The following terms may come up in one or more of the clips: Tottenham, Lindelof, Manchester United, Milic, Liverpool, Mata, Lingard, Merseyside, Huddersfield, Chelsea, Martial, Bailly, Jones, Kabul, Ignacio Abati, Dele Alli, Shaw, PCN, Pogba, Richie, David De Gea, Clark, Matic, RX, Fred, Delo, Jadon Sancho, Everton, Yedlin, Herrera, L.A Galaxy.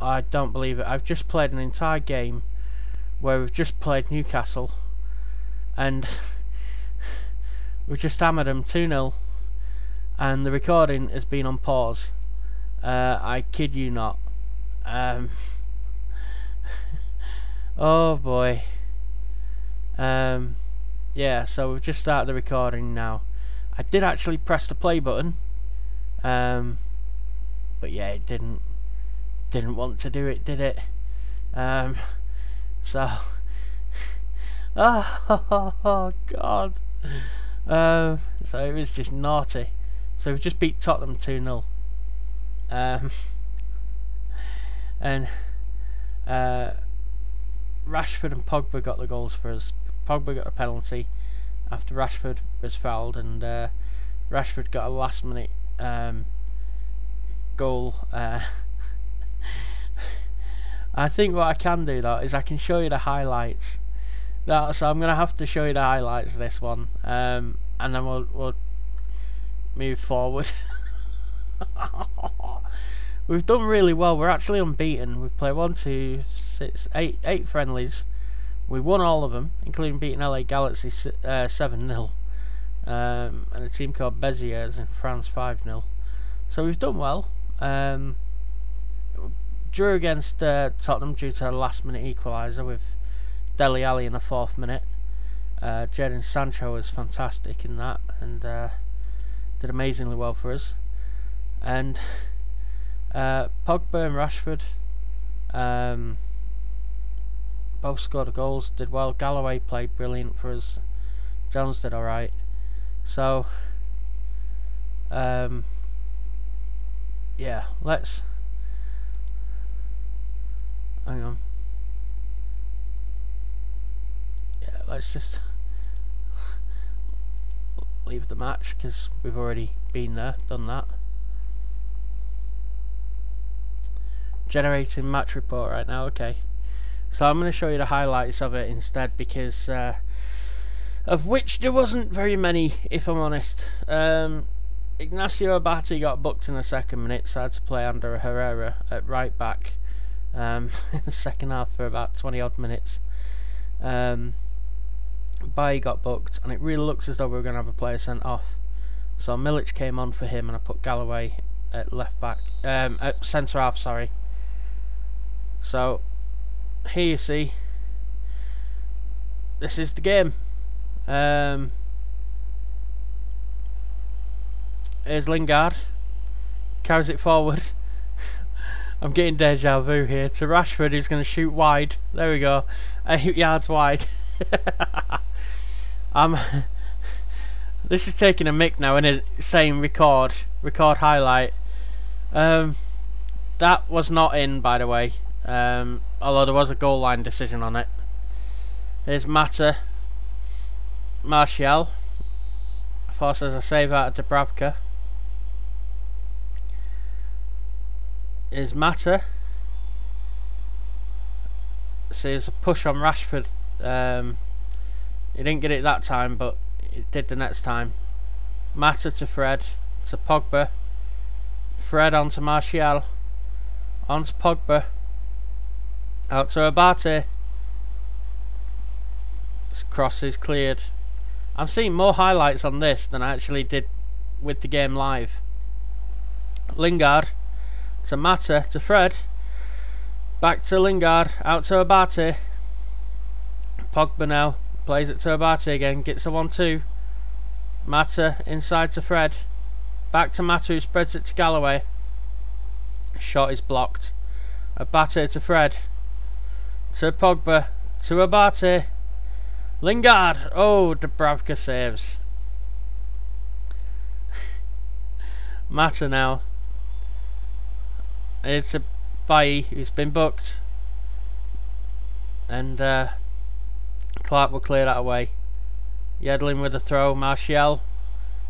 I don't believe it. I've just played an entire game where we've just played Newcastle and we just hammered them 2-0 and the recording has been on pause. I kid you not. Oh boy. Yeah, so we've just started the recording now. I did actually press the play button, but yeah, it didn't want to do it, did it? So oh god, so it was just naughty. So we just beat Tottenham 2-0, and Rashford and Pogba got the goals for us. Pogba got a penalty after Rashford was fouled, and Rashford got a last minute goal. I think what I can do though is I can show you the highlights. So I'm going to have to show you the highlights of this one, and then we'll move forward. We've done really well. We're actually unbeaten. We've played 8 friendlies. We won all of them, including beating L.A. Galaxy 7-0, and a team called Beziers in France 5-0. So we've done well. Drew against Tottenham due to a last-minute equaliser with Dele Alli in the 4th minute. Jadon Sancho was fantastic in that and did amazingly well for us. And Pogba and Rashford both scored goals, did well. Galloway played brilliant for us. Jones did alright. So yeah, let's hang on. Yeah, let's just leave the match because we've already been there, done that. Generating match report right now, okay. So I'm going to show you the highlights of it instead, because of which there wasn't very many, if I'm honest. Ignacio Abati got booked in the 2nd minute, so I had to play under Herrera at right back in the 2nd half for about 20 odd minutes. Bailly got booked and it really looks as though we were going to have a player sent off, so Milic came on for him and I put Galloway at left back, at centre half, sorry. So here you see, this is the game. Here's Lingard, carries it forward. I'm getting deja vu here, to Rashford who's going to shoot wide. There we go, 8 yards wide. This is taking a mick now, and it's saying record highlight. That was not in, by the way. Although there was a goal line decision on it. Here's Mata, Martial forces a save out of Dubravka. Here's Mata, sees a push on Rashford. He didn't get it that time, but it did the next time. Mata to Fred, to Pogba, Fred onto Martial, onto Pogba, out to Abate. This cross is cleared. I'm seeing more highlights on this than I actually did with the game live. Lingard to Mata to Fred, back to Lingard, out to Abate. Pogba now plays it to Abate again, gets a 1-2. Mata inside to Fred, back to Mata who spreads it to Galloway. Shot is blocked. Abate to Fred, to Pogba, to Abate, Lingard, oh, Dubravka saves. Mata now, it's a Bailly who's been booked, and Clark will clear that away. Yedlin with a throw, Martial,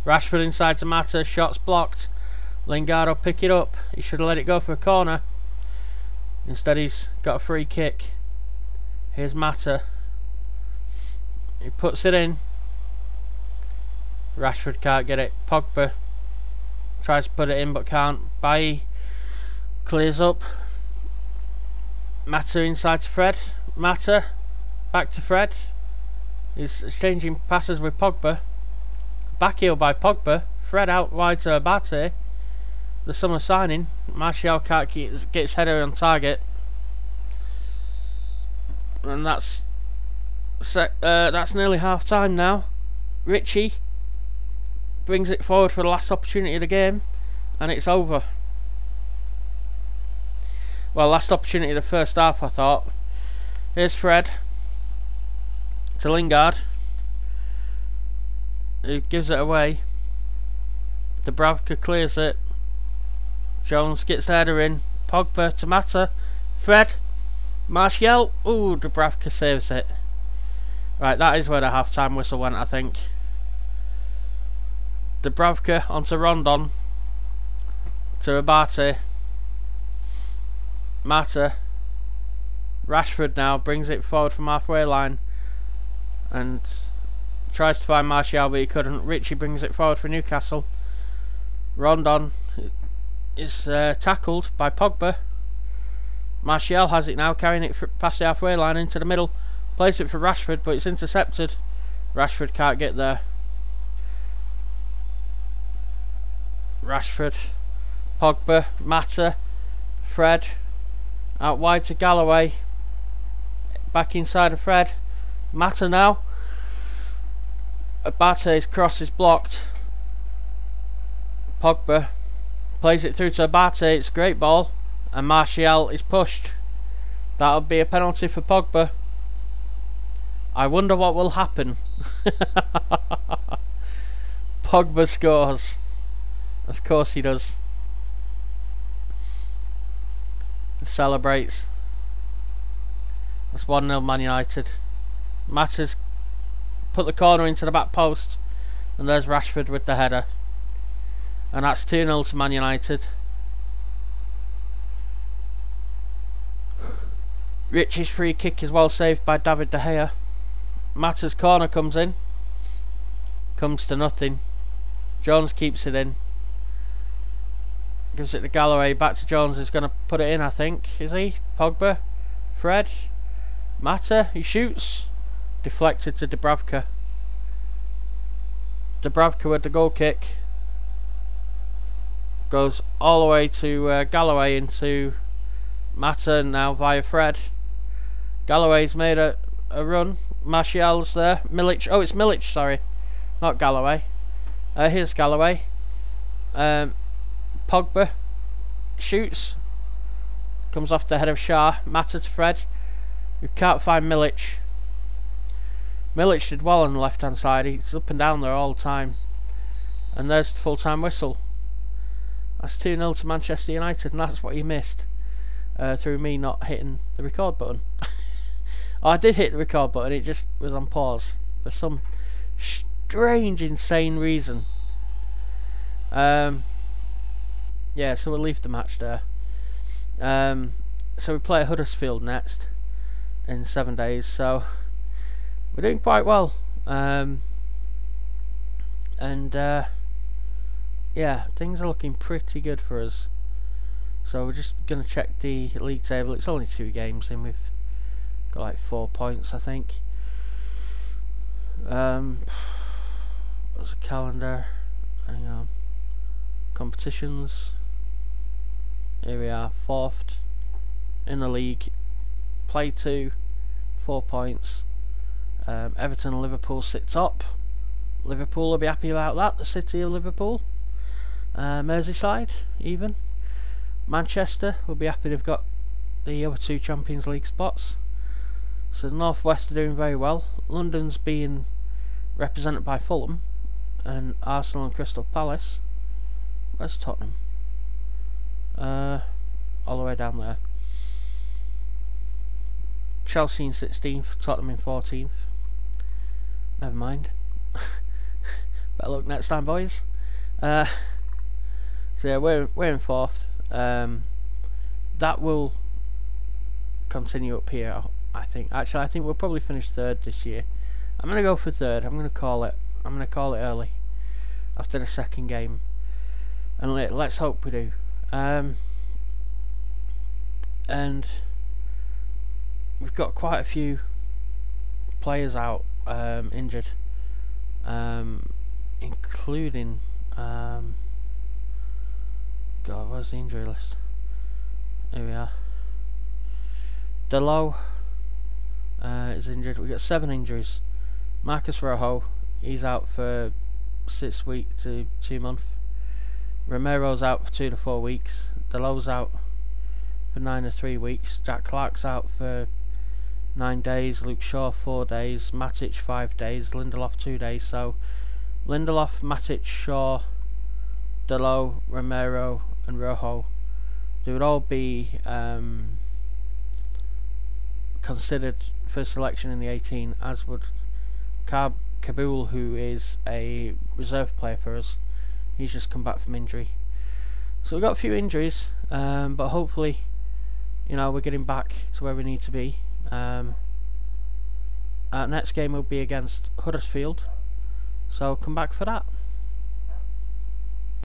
Rashford inside to Mata, shot's blocked. Lingard will pick it up, he should have let it go for a corner, instead he's got a free kick. Here's Mata, he puts it in, Rashford can't get it. Pogba tries to put it in but can't. Bailly clears up, Mata inside to Fred. Mata back to Fred. He's exchanging passes with Pogba. Back heel by Pogba. Fred out wide to Abate. The summer signing. Martial can't get his header on target. And that's nearly half time now. Richie brings it forward for the last opportunity of the game, and it's over. Well, last opportunity of the first half, I thought. Here's Fred to Lingard, who gives it away. Dubravka clears it. Jones gets the header in. Pogba to Mata. Fred. Martial. Ooh, Dubravka saves it. Right, that is where the half time whistle went, I think. Dubravka onto Rondon. To Abate. Mata. Rashford now brings it forward from halfway line and tries to find Martial, but he couldn't. Richie brings it forward for Newcastle. Rondon is tackled by Pogba. Martial has it now, carrying it past the halfway line into the middle. Plays it for Rashford, but it's intercepted. Rashford can't get there. Rashford, Pogba, Mata, Fred. Out wide to Galloway. Back inside of Fred. Mata now. Abate's cross is blocked. Pogba plays it through to Abate. It's a great ball, and Martial is pushed. That'll be a penalty for Pogba. I wonder what will happen. Pogba scores. Of course he does. Celebrates. That's 1-0 Man United. Mata's put the corner into the back post, and there's Rashford with the header, and that's 2-0 to Man United. Richie's free kick is well saved by David De Gea. Mata's corner comes in, comes to nothing. Jones keeps it in, gives it to Galloway. Back to Jones, who's going to put it in, I think. Is he? Pogba, Fred, Mata. He shoots, deflected to Dubravka. Dubravka with the goal kick goes all the way to Galloway, into Mata now via Fred. Galloway's made a run. Martial's there. Milic. Oh, it's Milic, sorry, not Galloway. Here's Galloway. Pogba shoots, comes off the head of Shaw. Mata to Fred, who can't find Milic. Milic did well on the left hand side, he's up and down there all the time. And there's the full time whistle. That's 2-0 to Manchester United, and that's what he missed through me not hitting the record button. Oh, I did hit the record button, it just was on pause for some strange, insane reason. Yeah, so we'll leave the match there. So we play Huddersfield next in 7 days, so we're doing quite well. Yeah, things are looking pretty good for us. So we're just going to check the league table. It's only 2 games in, we've got like 4 points, I think. What's the calendar? Hang on. Competitions. Here we are, 4th in the league, play 2, 4 points. Everton and Liverpool sit top. Liverpool will be happy about that, the city of Liverpool. Merseyside, even. Manchester will be happy they've got the other 2 Champions League spots. So the North West are doing very well. London's being represented by Fulham and Arsenal and Crystal Palace. Where's Tottenham? All the way down there. Chelsea in 16th, Tottenham in 14th. Never mind. Better luck next time, boys. So yeah, we're in 4th. That will continue up here, I think. Actually, I think we'll probably finish 3rd this year. I'm gonna go for 3rd. I'm gonna call it. I'm gonna call it early after the 2nd game, and let's hope we do. And we've got quite a few players out injured, including God, where's the injury list? Here we are. Delo is injured. We've got 7 injuries. Marcus Rojo, he's out for 6 weeks to 2 months. Romero's out for 2 to 4 weeks. Delo's out for 9 to 3 weeks. Jack Clark's out for 9 days. Luke Shaw 4 days. Matic 5 days. Lindelof 2 days. So Lindelof, Matic, Shaw, Delo, Romero, and Rojo, they would all be considered for selection in the 18, as would Kabul, who is a reserve player for us. He's just come back from injury. So we've got a few injuries, but hopefully, you know, we're getting back to where we need to be. Our next game will be against Huddersfield, so come back for that.